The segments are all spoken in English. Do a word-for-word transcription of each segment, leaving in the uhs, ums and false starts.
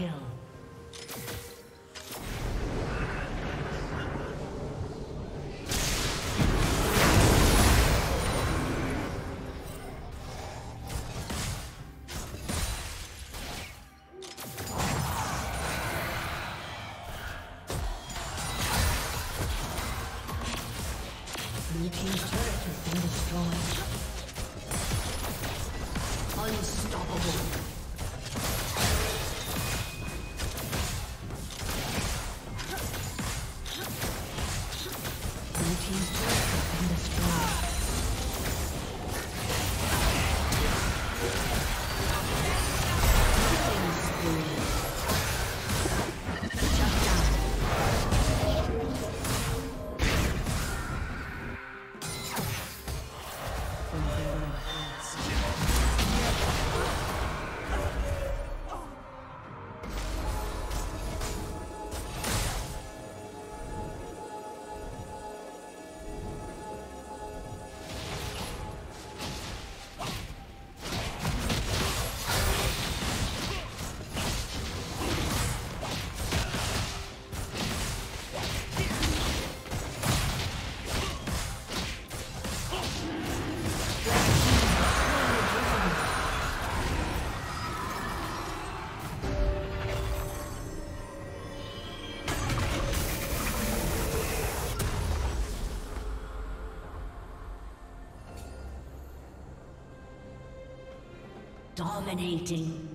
kill. Dominating.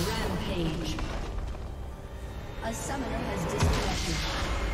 Rampage. A summoner has disconnected.